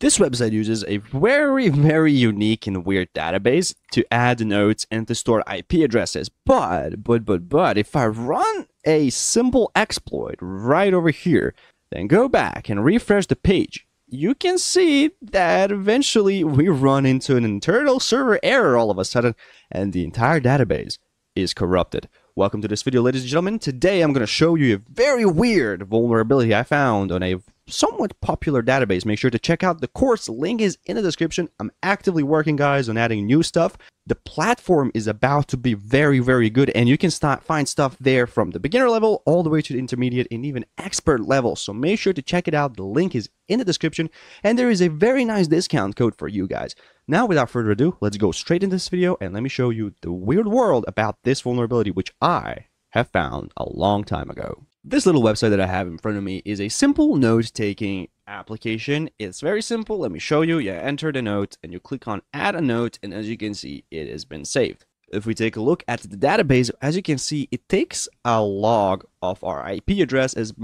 This website uses a very unique and weird database to add nodes and to store IP addresses. But if I run a simple exploit right over here, then go back and refresh the page, you can see that eventually we run into an internal server error all of a sudden, and the entire database is corrupted. Welcome to this video, ladies and gentlemen. Today I'm going to show you a very weird vulnerability I found on a somewhat popular database. Make sure to check out the course. Link is in the description. I'm actively working, guys, on adding new stuff. The platform is about to be very good, and you can start find stuff there from the beginner level all the way to the intermediate and even expert level. So make sure to check it out. The link is in the description, and there is a very nice discount code for you guys. Now, without further ado, let's go straight into this video and let me show you the weird world about this vulnerability, which I have found a long time ago. This little website that I have in front of me is a simple note-taking application. It's very simple. Let me show you. You enter the note and you click on add a note, and as you can see, it has been saved. If we take a look at the database, as you can see, it takes a log of our IP address as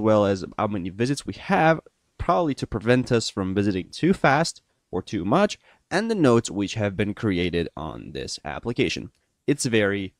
well as how many visits we have, probably to prevent us from visiting too fast or too much, and the notes which have been created on this application. It's very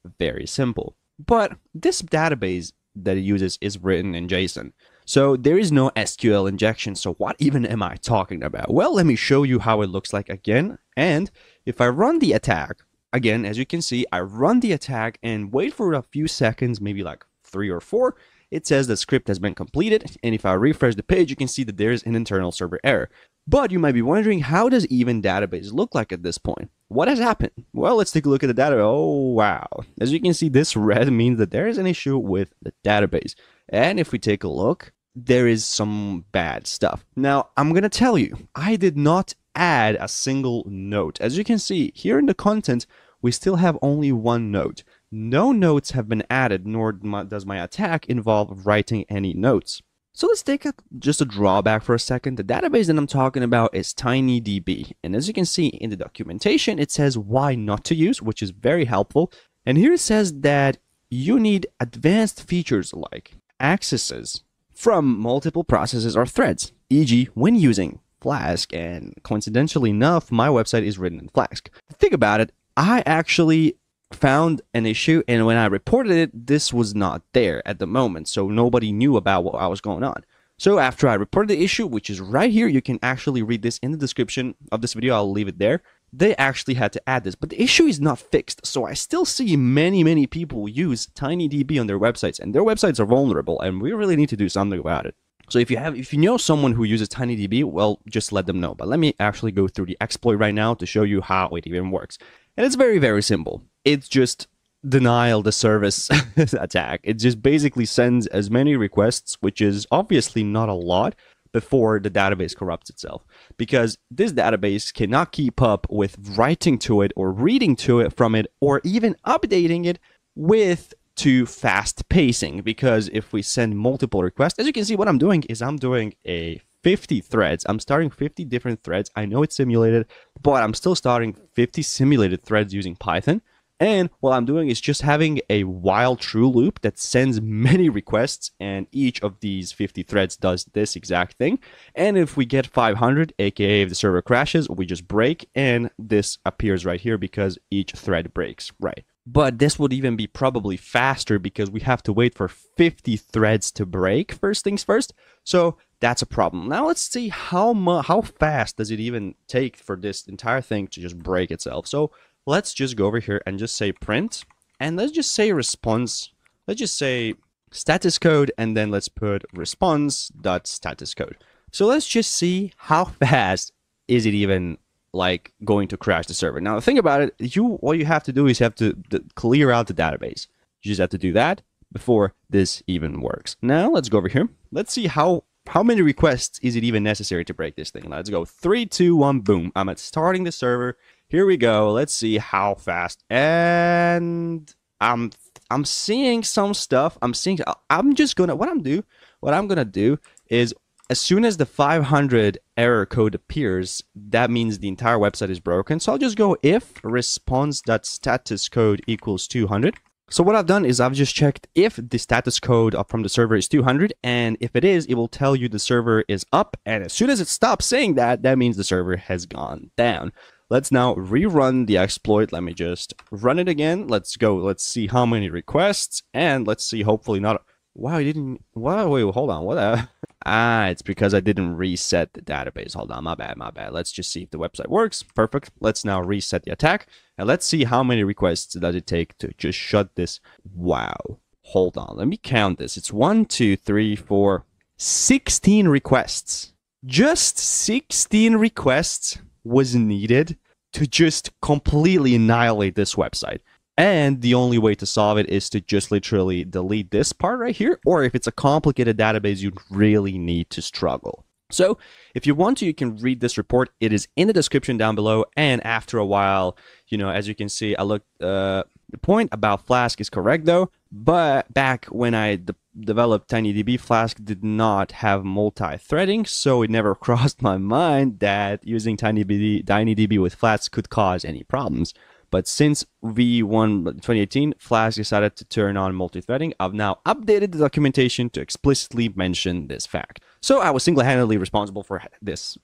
simple. But this database that it uses is written in JSON. So there is no SQL injection. So what even am I talking about? Well, let me show you how it looks like again. And if I run the attack, again, as you can see, I run the attack and wait for a few seconds, maybe like 3 or 4. It says the script has been completed. And if I refresh the page, you can see that there's an internal server error. But you might be wondering, how does even database look like at this point? What has happened? Well, let's take a look at the database. Oh, wow. As you can see, this red means that there is an issue with the database. And if we take a look, there is some bad stuff. Now, I'm going to tell you, I did not add a single note. As you can see here in the content, we still have only one note. No notes have been added, nor does my attack involve writing any notes. So let's take just a drawback for a second. The database that I'm talking about is TinyDB. And as you can see in the documentation, it says why not to use, which is very helpful. And here it says that you need advanced features like accesses from multiple processes or threads, e.g. when using Flask. And coincidentally enough, my website is written in Flask. Think about it. I actually found an issue, and when I reported it, this was not there at the moment, so nobody knew about what was going on. So after I reported the issue, which is right here, you can actually read this in the description of this video, I'll leave it there. They actually had to add this, but the issue is not fixed, so I still see many people use TinyDB on their websites, and their websites are vulnerable, and we really need to do something about it. So if you know someone who uses TinyDB, well, just let them know. But let me actually go through the exploit right now to show you how it even works. And it's very simple. It's just denial of service attack. It just basically sends as many requests, which is obviously not a lot, before the database corrupts itself. Because this database cannot keep up with writing to it or reading to it from it or even updating it with too fast pacing. Because if we send multiple requests, as you can see, what I'm doing is I'm doing a 50 threads. I'm starting 50 different threads. I know it's simulated, but I'm still starting 50 simulated threads using Python. And what I'm doing is just having a while true loop that sends many requests, and each of these 50 threads does this exact thing. And if we get 500, aka if the server crashes, we just break, and this appears right here because each thread breaks, right? But this would even be probably faster because we have to wait for 50 threads to break, first things first. So that's a problem. Now let's see how fast does it even take for this entire thing to just break itself. So let's just go over here and just say print, and let's just say response. Let's just say status code, and then let's put response.status code. So let's just see how fast is it even like going to crash the server. Now think about it. All you have to do is have to clear out the database. You just have to do that before this even works. Now let's go over here. Let's see how many requests is it even necessary to break this thing. Let's go 3, 2, 1, boom. I'm at starting the server. Here we go. Let's see how fast. And I'm seeing some stuff. What I'm gonna do is, as soon as the 500 error code appears, that means the entire website is broken. So I'll just go if response.status code equals 200, So what I've done is I've just checked if the status code up from the server is 200, and if it is, it will tell you the server is up, and as soon as it stops saying that, that means the server has gone down. Let's now rerun the exploit. Let me just run it again. Let's go. Let's see how many requets, and let's see, hopefully not. Wow, I didn't. Wow, wait, hold on. What? It's because I didn't reset the database. Hold on, my bad. Let's just see if the website works. Perfect. Let's now reset the attack, and let's see how many requests does it take to just shut this. Wow. Hold on. Let me count this. It's 16 requests. Just 16 requests was needed to just completely annihilate this website. And the only way to solve it is to just literally delete this part right here, or if it's a complicated database, you'd really need to struggle. So if you want to, you can read this report. It is in the description down below. And after a while, you know, as you can see, I looked, the point about Flask is correct though, but back when I developed TinyDB, Flask did not have multi-threading, so it never crossed my mind that using TinyDB with Flask could cause any problems. But since V1 2018, Flask decided to turn on multi-threading. I've now updated the documentation to explicitly mention this fact. So I was single-handedly responsible for this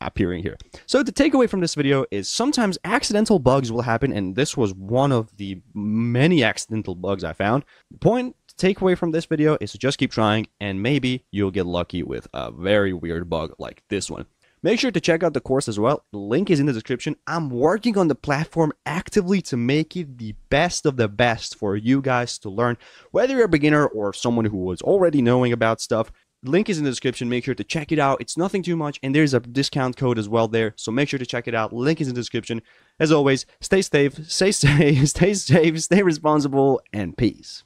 appearing here. So the takeaway from this video is sometimes accidental bugs will happen, and this was one of the many accidental bugs I found. The point to take away from this video is to just keep trying, and maybe you'll get lucky with a very weird bug like this one. Make sure to check out the course as well. The link is in the description. I'm working on the platform actively to make it the best of the best for you guys to learn, whether you're a beginner or someone who was already knowing about stuff. Link is in the description. Make sure to check it out. It's nothing too much, and there's a discount code as well there, so make sure to check it out. Link is in the description. As always, stay safe, stay responsible, and peace.